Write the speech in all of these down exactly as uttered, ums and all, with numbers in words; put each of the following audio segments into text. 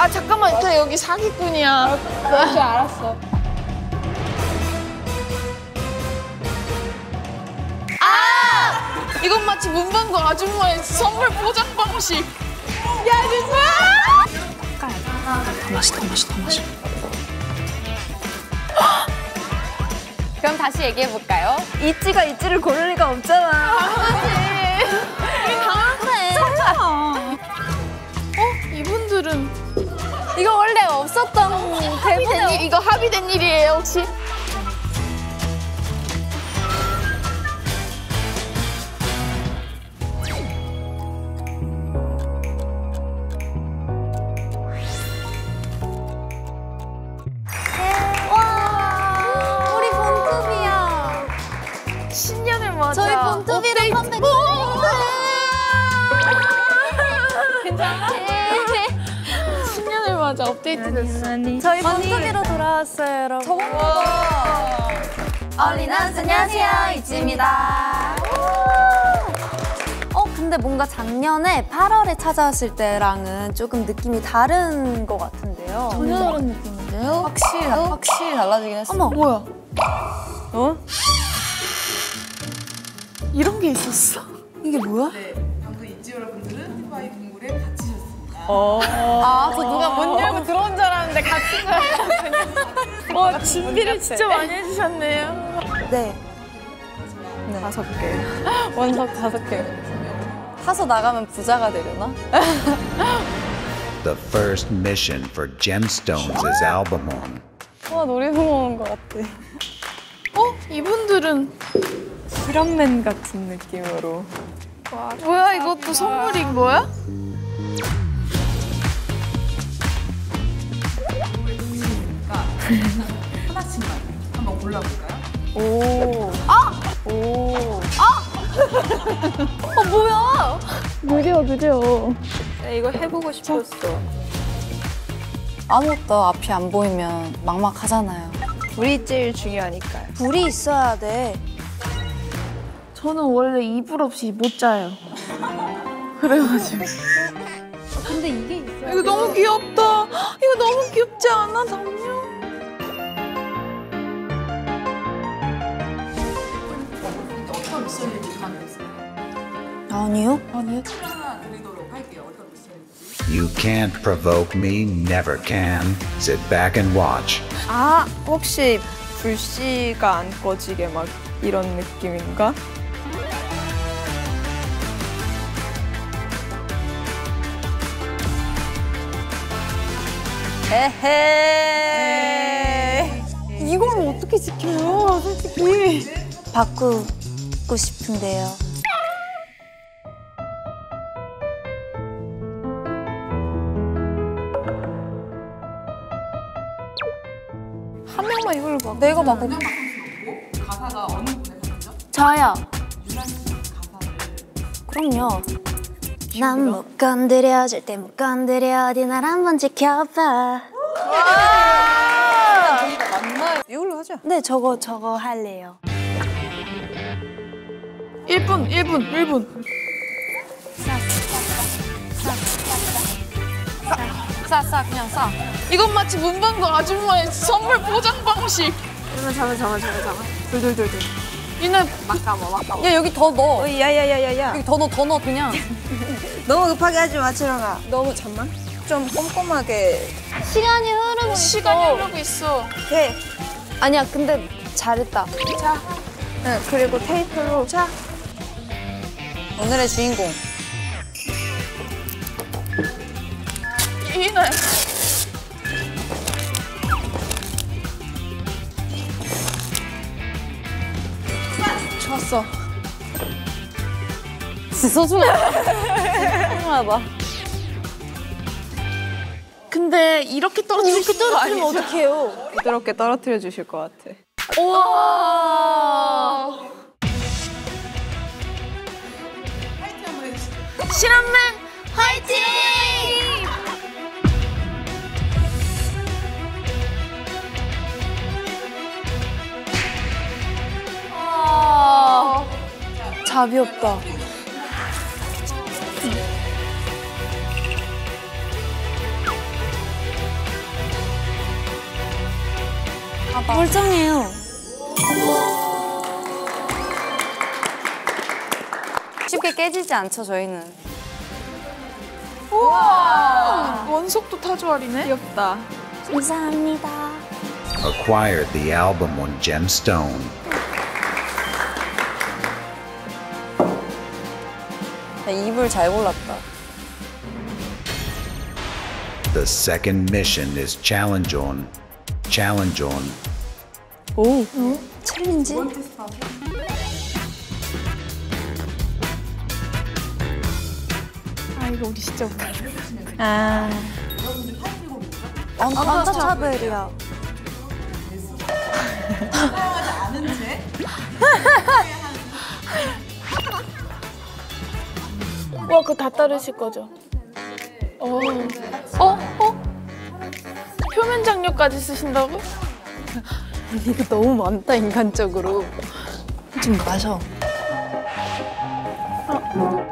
아 잠깐만, 그 여기 사기꾼이야. 아, 그럴 줄 알았어. 아! 이건 마치 문방구 아줌마의 선물 포장 방식. 야, 누구야? 더 마시, 더 마시, 더 마시. 그럼 다시 얘기해볼까요? 이찌가 이찌를 고를 리가 없잖아. 아, 그치. 우리 당황해. 괜찮아. 어? 이분들은. 이거 원래 없었던 대본에 일, 이거 합의된 일이에요, 혹시? 저희 본투비를 컴백. 괜찮아? 십 년을 맞아 업데이트 됐어. 저희 본투비로 돌아왔어요, 여러분. 어린아스 안녕하세요, 이지입니다. 어, 근데 뭔가 작년에 팔월에 찾아왔을 때랑은 조금 느낌이 다른 것 같은데요. 전혀 다른 느낌인데요? 확실히, 어? 확실히 달라지긴 했어요. 어머, 뭐야? 어? 이런 게 있었어? 이게 뭐야? 네, 방금 이찌 여러분들은 스포티파이 동굴에 갇히셨습니다. 아, 저 누가 문 열고 들어온 줄 알았는데 갇힌 줄 알았어요. 어, 준비를 진짜 많이 해주셨네요. 네. 네. 다섯 개. 원석 다섯 개. 타서 나가면 부자가 되려나? The first mission for Gemstones is album on. 와, 놀이공원 온 것 같아. 어? 이분들은 히런맨 같은 느낌으로. 와, 뭐야, 이것도 선물인 거야? 하나씩만 한번 골라볼까요? 오. 아! 오. 아! 아, 뭐야? 무려, 무려. 야, 이거 해보고 싶었어. 아무것도 앞이 안 보이면 막막하잖아요. 불이 제일 중요하니까요. 불이 있어야 돼. 저는 원래 이불 없이 못 자요. 그래가지고. 아, 근데 이게 있어요. 이거 너무 귀엽다. 이거 너무 귀엽지 않아, 당뇨? 어떤 미션인지 가능했어요? 아니요. 아니요. 하나 드리도록 할게요. 어떤 미션인지. You can't provoke me, never can. Sit back and watch. 아, 혹시 불씨가 안 꺼지게 막 이런 느낌인가? 에헤. 이걸 어떻게 지켜요, 솔직히. 바꾸고 싶은데요. 내가 막 음. 가사가 어느 분의 가사죠? 저요. 유난히 가사를. 그럼요. 난 못 건드려, 절대 못 건드려, 어디 날 한번 지켜봐. 맞나요? 이걸로 하죠. 네, 저거 저거 할래요. 일 분, 일 분, 일 분. 싸, 싸, 그냥 싸. 이건 마치 문방구 아줌마의 선물 포장 방식. 잠깐만, 잠깐만, 잠깐만, 잠깐만. 돌, 돌, 돌, 돌. 이날 막 감아, 막 감아. 야, 여기 더 넣어. 어, 야, 야, 야, 야, 야. 여기 더 넣어, 더 넣어, 그냥. 너무 급하게 하지 마, 채령아. 너무 잠만. 좀 꼼꼼하게. 시간이 흐르고 시간이 있어. 시간이 흐르고 있어. 네. 아니야, 근데 잘했다. 자. 응, 그리고 테이프로. 자. 오늘의 주인공. 이날. 좋았어. 진짜 소중하다. 진짜 소중하다. 근데 이렇게 떨어뜨리면 어떡해요? 부드럽게 떨어뜨려 주실 것 같아. 우와. 화이팅 한번 해주시죠. 실험맨 화이팅! 답이 없다. 하다. 멀쩡해요. 쉽게 깨지지 않죠, 저희는. 우와! 원석도 타조알이네? 귀엽다. 감사합니다. Acquired the album on Gemstone. 이불 잘 골랐다. The second mission is challenge on. Challenge on. 오, 응? 챌린지? 아, 이거 우리 진짜 못해. 아. 언터처블이야. 사랑하지 않은 죄? 와, 그거 다 따르실 거죠? 어. 어? 어? 표면 장려까지 쓰신다고? 아니, 이거 너무 많다, 인간적으로. 좀 마셔. 어.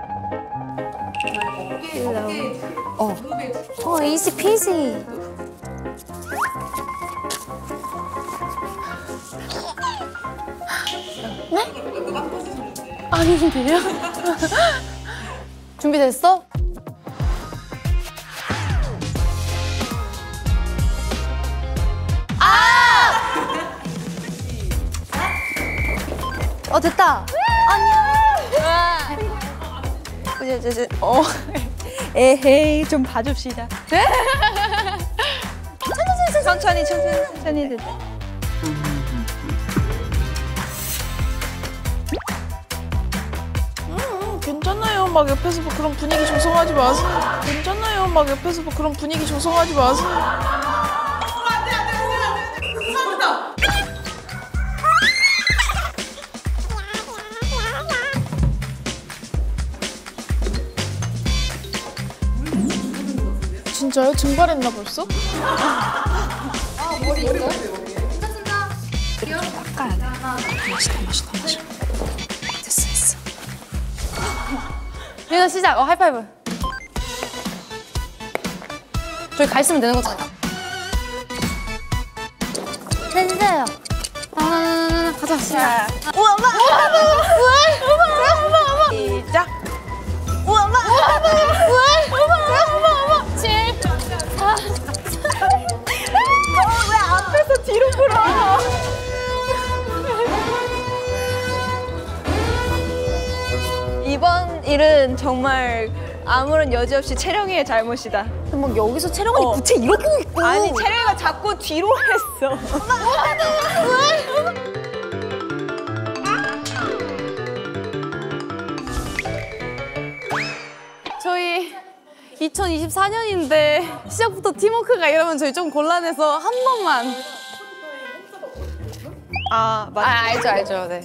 어. 어, easy peasy. 네? 아닌데요? 준비됐어? 아! 어, 됐다. 안녕. 어. 에헤이, 좀 봐줍시다. 천천히, 천천히, 천천히, 천천히. 음, 괜찮아요. 막 옆에서 뭐 그런 분위기 조성하지 마세요. 괜찮아요. 막 옆에서 뭐 그런 분위기 조성하지 마세요. 안 돼, 안 돼, 안 돼, 안 돼. 감사합니다. 진짜요? 증발했나 벌써? 아, 머리 머리 머리 괜찮습니다. 이렇게 닦아야 돼. 다시 다시 다시. 됐어 됐어. 유나 시작! 어, 하이파이브. 저기 가 있으면 되는 거잖아. 됐어요. 아, 가자. 시작. 우와, 엄마! 우와, 엄마! 우와, 엄마! 엄마! 시작! 우와, 엄마! 우와, 엄마! 우와, 엄마! 왜 앞에서 뒤로 불어? 이번 일은 정말 아무런 여지 없이 채령이의 잘못이다. 근데 막 여기서 채령이 어. 부채 이렇게 있고. 아니, 채령이가 자꾸 뒤로 했어. 저희 이천이십사 년인데 시작부터 팀워크가 이러면 저희 좀 곤란해서 한 번만. 아, 맞아. 아, 알죠, 알죠. 네.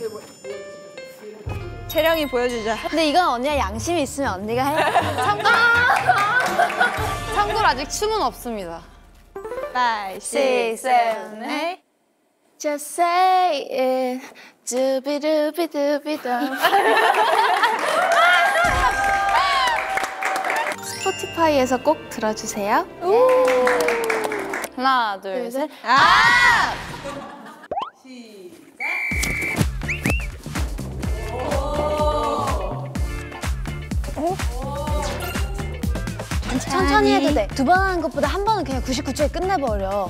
채령이 보여주자. 근데 이건 언니가 양심이 있으면 언니가 해. 참고. 참고로 아직 춤은 없습니다. 오, 육, 칠, 팔. Just say it. 두비두비두비둠. 스포티파이에서 꼭 들어주세요. 하나, 둘, 둘, 셋. 아! 시작! 오! 어? 천천히. 천천히 해도 돼. 두 번 하는 것보다 한 번은 그냥 구십구 초에 끝내버려.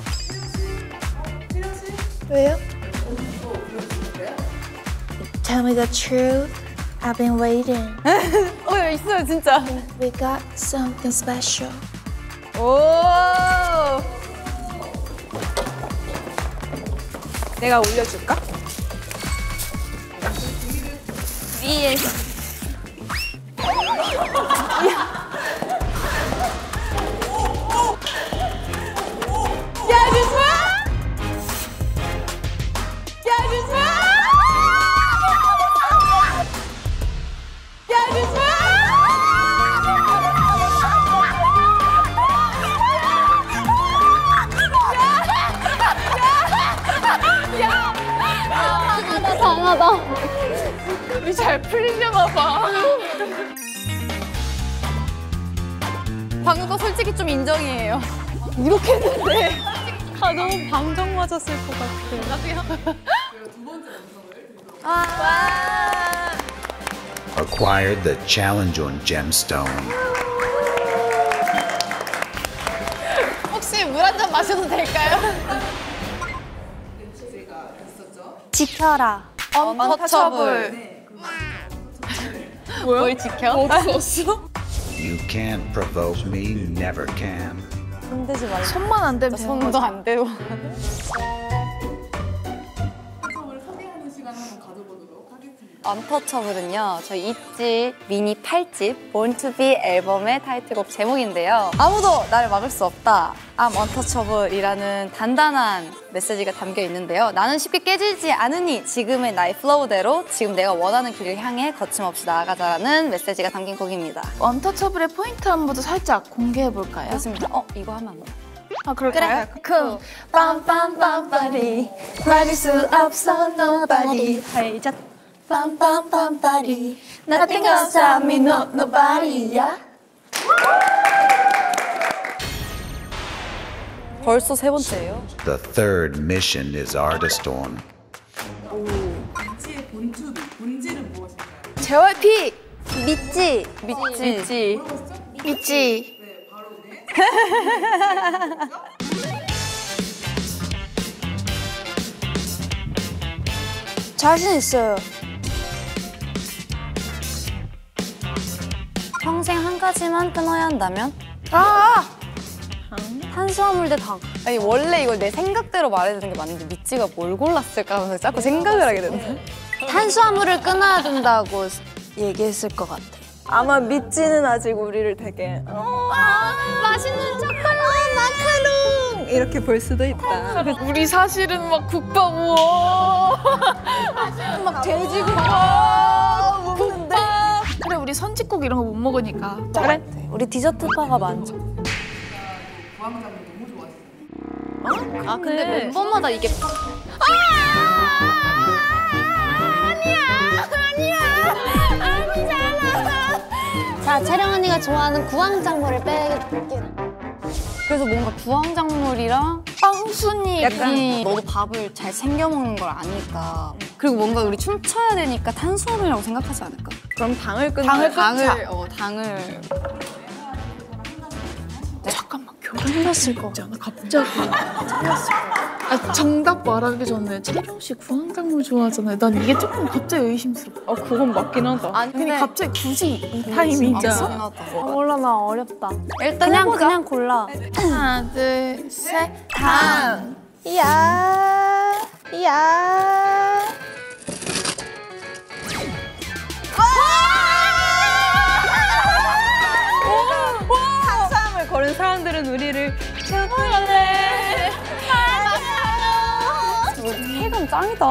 왜요? Tell me the truth. I've been waiting. 어, 여기 있어요, 진짜. We got something special. 오! 내가 올려줄까? 위에. 야, 유수아! 야, 유수아! 우리 잘 풀리려나 봐. 방금 거 솔직히 좀 인정이에요. 이렇게 했는데 아, 너무 방정 맞았을 것 같아. 나중에 두 번째 영상을 와. Acquired the challenge on gemstone. 혹시 물 한 잔 마셔도 될까요? 제가 했었죠. 지켜라. 언터처블. 뭐야? 뭘 지켜? 없었어? You can't provoke me, never can. 손대지 말고. 손만 안 대면 손도 안 대고. 언터처블을 소개하는 시간을 한번 가져보도록 하겠습니다. 언터처블은요, 저희 있지 미니 팔 집 Born To Be 앨범의 타이틀곡 제목인데요. 아무도 나를 막을 수 없다. I'm Untouchable이라는 단단한 메시지가 담겨 있는데요. 나는 쉽게 깨지지 않으니 지금의 나의 플로우대로 지금 내가 원하는 길을 향해 거침없이 나아가자라는 메시지가 담긴 곡입니다. 언터처블의 포인트 안무도 살짝 공개해볼까요? 그렇습니다. 어? 이거 하면 안 돼요? 아, 그럴까요? 그래. 그 빰빰빰빠리 말릴 수 없어 nobody 하이자 빰빰빰빠리 Nothing else than me no nobody yeah? 벌써 세 번째예요. The third mission is artist on. 오, 미지의 본투비 본질은 무엇인가요? 제이와이피 미지 미지 미지 미지. 네, 바로네. 자신 있어요. 평생 한 가지만 끊어야 한다면? 아! 탄수화물 대 당. 아니 원래 이걸 내 생각대로 말해야 되는 게 맞는데 미찌가 뭘 골랐을까 하면서 자꾸 생각을 하게 되는데. 탄수화물을 끊어야 된다고 얘기했을 것 같아. 아마 미찌는 아직 우리를 되게 어, 아, 맛있는 초콜릿 아, 마카롱 이렇게 볼 수도 있다. 우리 사실은 막 국밥 우와 사실은 막 돼지국밥 먹는데 그래 우리 선짓국 이런 거 못 먹으니까 그래 우리 디저트 바가 많죠. 너무 아 근데 네. 멤버마다 이게 아 아니야 아니야 아니잖아. 자 채령 언니가 좋아하는 구황작물을 빼게. 그래서 뭔가 구황작물이랑 빵순이 약간 너도 밥을 잘 챙겨 먹는 걸 아니까. 그리고 뭔가 우리 춤춰야 되니까 탄수화물이라고 생각하지 않을까? 그럼 당을 끊자. 당을 끊자. 어 당을. 잠깐만. 틀렸을 거 같지 않아? 갑자기 틀렸을 거. 아, 정답 말하기 전에 채령 씨 구황작물 좋아하잖아요. 난 이게 조금 갑자기 의심스럽다. 아, 그건 맞긴 하다. 아니 근데, 근데 갑자기 굳이 이 타이밍이잖아. 아, 몰라 나 어렵다. 일단 그냥 해보자. 그냥 골라. 하나, 둘, 셋, 당. 이야, 이야. 거른 사람들은 우리를 초콜릿에 사랑해요. 팩은 짱이다.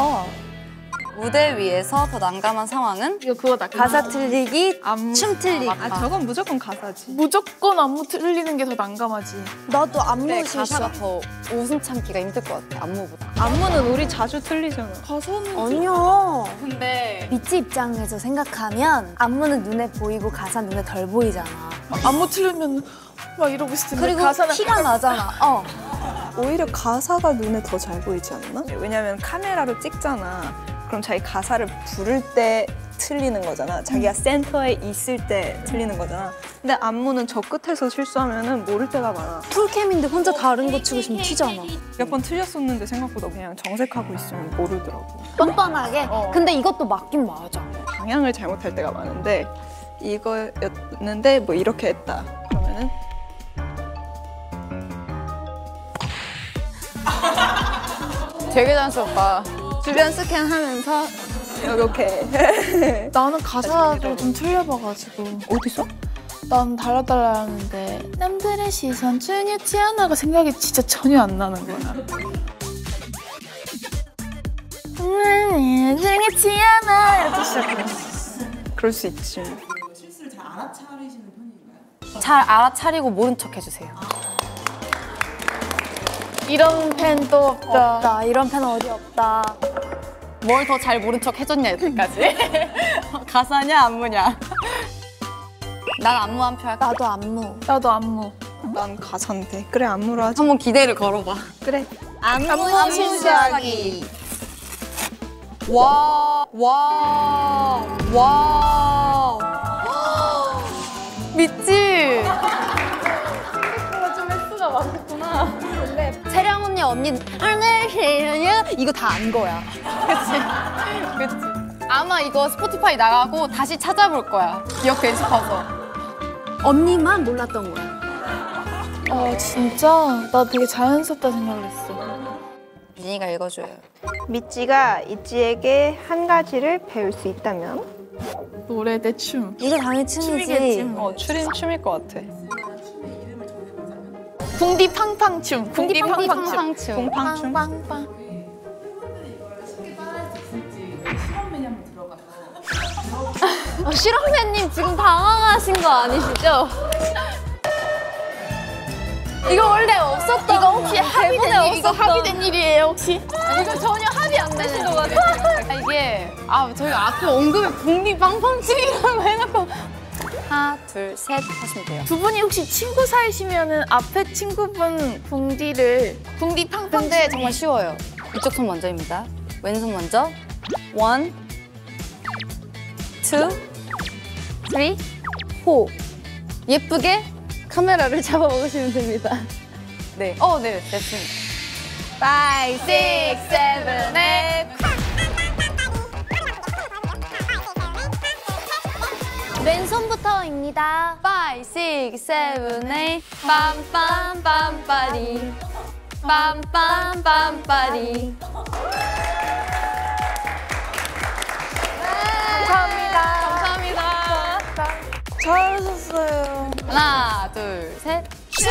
무대 위에서 더 난감한 상황은? 이거 그거다. 가사 틀리기, 안무, 춤 틀리기. 아, 아 저건 무조건 가사지. 무조건 안무 틀리는 게 더 난감하지. 나도 안무 실수. 가사가 더 웃음 참기가 힘들 것 같아, 안무보다. 안무는 우리 자주 틀리잖아. 가사는? 아니야. 근데 미찌 입장에서 생각하면 안무는 눈에 보이고 가사 눈에 덜 보이잖아. 아, 안무 틀리면 막 이러고 있으면 그리고 가사는 티가 나잖아. 어. 오히려 가사가 눈에 더 잘 보이지 않나? 왜냐면 카메라로 찍잖아. 그럼 자기 가사를 부를 때 틀리는 거잖아. 자기가 음. 센터에 있을 때 틀리는 거잖아. 근데 안무는 저 끝에서 실수하면은 모를 때가 많아. 풀캠인데 혼자 다른 거 치고 지금 튀잖아. 몇 번 틀렸었는데 생각보다 그냥 정색하고 있으면 모르더라고. 뻔뻔하게? 어. 근데 이것도 맞긴 맞아. 방향을 잘못할 때가 많은데 이거였는데 뭐 이렇게 했다. 그러면은 되게 자연스럽다. 주변 스캔하면서 이렇게 나는 가사도 좀 틀려봐가지고 어디서? 난 달라달라 하는데 남들의 시선 중에 튀어나가 생각이 진짜 전혀 안 나는 거야. 중에 튀어나 이렇게 시작했어. 그럴 수 있지. 실수를 잘 알아차리시는 편인가요? 잘 알아차리고 모른 척 해주세요. 이런 팬 또 없다. 없다. 이런 팬 어디 없다. 뭘 더 잘 모른 척 해줬냐 여태까지. 가사냐 안무냐. 난 안무 한 표 할까? 나도 안무. 나도 안무. 난 가사인데. 그래, 안무로 하자. 한번 기대를 걸어봐. 그래. 안무 실수하기. 와, 와, 와. 미치. 생각보다 좀 횟수가 많았구나. 근데 채령 언니, 언니, 이거 다 안 거야. 그치? 그치? 아마 이거 스포티파이 나가고 다시 찾아볼 거야. 기억되고 싶어서. 언니만 몰랐던 거야. 아, 진짜? 나 되게 자연스럽다 생각을 했어. 미진이가 읽어줘요. 미찌가 이찌에게 한 가지를 배울 수 있다면? 노래 대 춤. 이게 당연히 춤이지. 춤이겠지, 뭐. 어, 추린 춤일 것 같아. 궁디팡팡춤. 궁디팡팡춤. 궁팡춤. 어, 실험맨님 지금 당황하신 거 아니시죠? 이거 원래 없었던 이거 혹시 합의된 일이에요? 합의된 일이에요 혹시? 아니, 이거 전혀 합의 안 되신 거 같아요. 아, 이게 아 저희가 앞에 언급에 궁디팡팡춤이라고 해놓고 하나 둘 셋 하시면 돼요. 두 분이 혹시 친구 사이시면은 앞에 친구분 궁디를 궁디팡팡. 근데 정말 쉬워요. 이쪽 손 먼저입니다. 왼손 먼저. 원, 투, 쓰리, 포. 예쁘게 카메라를 잡아먹으시면 됩니다. 네. 어, 네, 됐습니다. 파이브, 식스, 세븐, 에잇. 왼손부터입니다. 파이브, 식스, 세븐, 에잇. 빰빰빰빠리. 빰빰빰빠리. 감사합니다. 감사합니다. 잘하셨어요. 하나, 둘, 셋. 춤!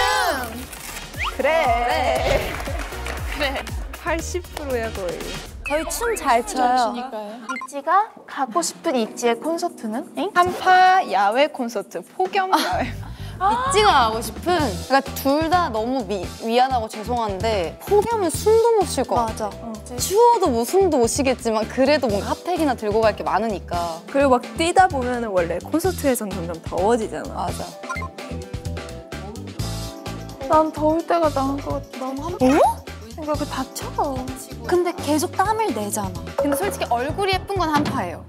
그래. 그래. 팔십 퍼센트야, 거의. 거의 춤 잘 춰요. 이찌가 가고 싶은 이찌의 콘서트는? 응? 한파 야외 콘서트, 폭염 야외. 이찌가 가고 싶은? 그러니까 둘 다 너무 미, 미안하고 죄송한데 폭염은 숨도 못 쉴 것 같아. 맞아. 어. 추워도 뭐 숨도 못 쉬겠지만 그래도 뭔가 핫팩이나 들고 갈 게 많으니까. 그리고 막 뛰다 보면 원래 콘서트에선 점점 더워지잖아. 맞아. 난 더울 때가 나은 것 같아. 난 한 번. 어? 그러니까 그 다쳐. 근데 계속 땀을 내잖아. 근데 솔직히 얼굴이 예쁜 건 한파예요.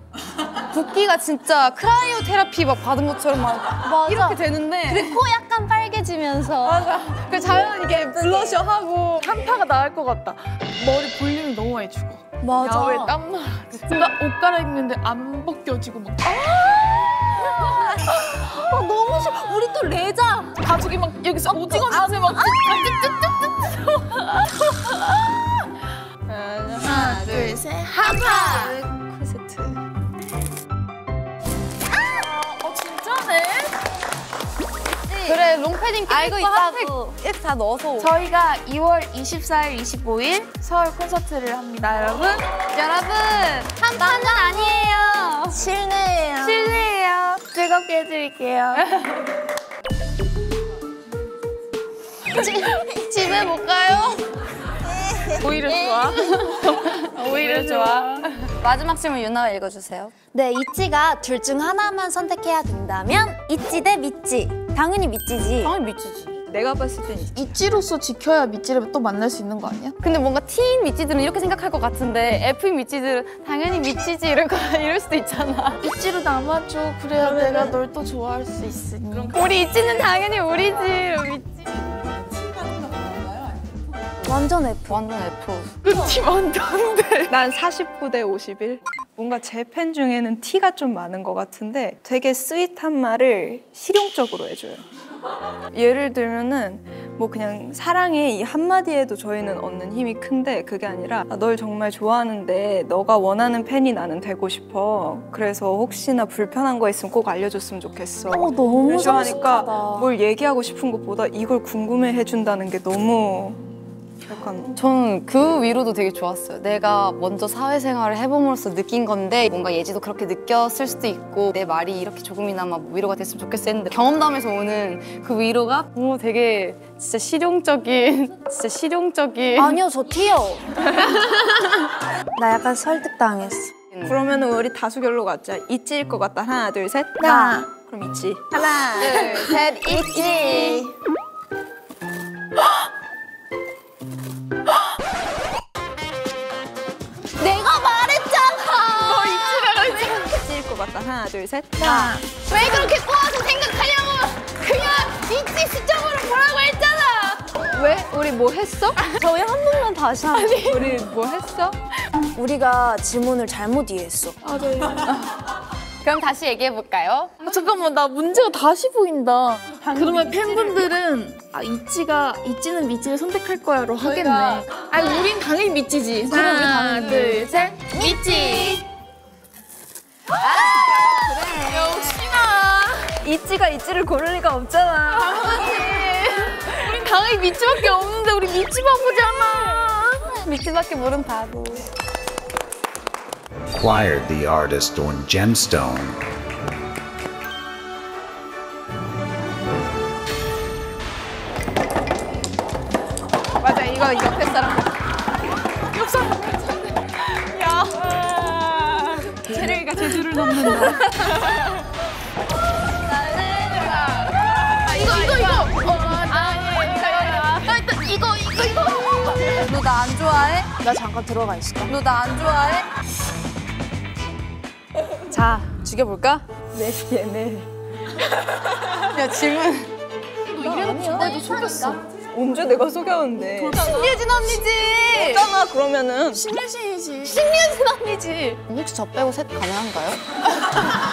붓기가 진짜 크라이오 테라피 막 받은 것처럼 막 맞아. 이렇게 되는데 그리고 코 약간 빨개지면서 맞아. 그 자연 이게 블러셔 하고 한파가 나을 것 같다. 머리 볼륨이 너무 많이 주고 맞아. 야외 땀나. 진짜 옷 갈아입는데 안 벗겨지고 막. 아, 너무 싫어. 우리 또 레자. 가죽이 막 여기서 오징어 자세 막. 하나, 둘, 셋, 한파. 그래, 롱패딩 끼고 있다고 핫팩 다 넣어서. 저희가 이월 이십사일, 이십오일 서울 콘서트를 합니다, 여러분. 여러분, 한판은 아니에요. 실내예요. 실내예요. 즐겁게 해드릴게요. 집에 못 가요? 오히려 좋아. 오히려 좋아. 마지막 질문 유나가 읽어주세요. 네, 이찌가 둘 중 하나만 선택해야 된다면 이찌 대 미찌. 당연히 미찌지. 당연히 미찌지. 내가 봤을 땐 이찌. 이찌로서 지켜야 미찌를 또 만날 수 있는 거 아니야? 근데 뭔가 T인 미찌들은 이렇게 생각할 것 같은데 F인 미찌들은 당연히 미찌지 이럴 거 이럴 수도 있잖아. 이찌로 남아줘. 그래야 그러면은... 내가 널 또 좋아할 수 있으니. 그럼 우리 이찌는 당연히 우리지. 미찌. 완전 F. 완전 F. 그 티 많던데. 난 사십구 대 오십일. 뭔가 제 팬 중에는 티가 좀 많은 것 같은데 되게 스윗한 말을 실용적으로 해줘요. 예를 들면은 뭐 그냥 사랑해 이 한마디에도 저희는 얻는 힘이 큰데 그게 아니라 널 정말 좋아하는데 너가 원하는 팬이 나는 되고 싶어. 그래서 혹시나 불편한 거 있으면 꼭 알려줬으면 좋겠어. 어, 너무 좋아하니까 뭘 얘기하고 싶은 것보다 이걸 궁금해해 준다는 게 너무 약간. 저는 그 위로도 되게 좋았어요. 내가 먼저 사회생활을 해봄으로써 느낀 건데 뭔가 예지도 그렇게 느꼈을 수도 있고 내 말이 이렇게 조금이나마 위로가 됐으면 좋겠어 했는데 경험담에서 오는 그 위로가 너무 되게 진짜 실용적인 진짜 실용적인. 아니요, 저 티요. 나 약간 설득당했어. 그러면 우리 다수결로 가자. 이찌일 것 같다. 하나 둘 셋. 나. 그럼 이찌. 하나 둘 셋. 이찌. 내가 말했잖아. 너 입술하러 이렇게 찔릴 것 같다. 하나, 둘, 셋. 자. 왜 그렇게 꼬아서 생각하냐고. 그냥 이치 시점으로 보라고 했잖아. 왜? 우리 뭐 했어? 저희 한 번만 다시 하자. 우리 뭐 했어? 우리가 질문을 잘못 이해했어. 아, 네. 그럼 다시 얘기해볼까요? 아, 잠깐만, 나 문제가 다시 보인다. 그러면 팬분들은 아, 이치가, 이치는 미치를 선택할 거야로 하겠네. 아니, 우린 당연히 미치지. 하나, 하나 둘, 셋. 미치! 아, 그래. 역시나. 이치가 이치를 고를 리가 없잖아. 당연히. 우린 당연히 미치밖에 없는데, 우리 미치 바보잖아. 미치밖에 모른 바보. Acquired the artist on Gemstone. 맞아, 이거 옆에 사람. 옆 사람. 야. 채령이가 제주를 넘는다. 아, 이거 이거 이거. 아, 일단 이거 이거 이거. 너 나 안 좋아해? 나 잠깐 들어가 있을까? 너 나 안 좋아해? 자, 죽여볼까? 왜 얘네. 야, 질문. 너 이래놓고 내도 속였어. 언제 내가 속였는데. 신유진 언니지! 없잖아, 그러면은. 신유진이지. 신유진 언니지. 혹시 저 빼고 셋 가능한가요?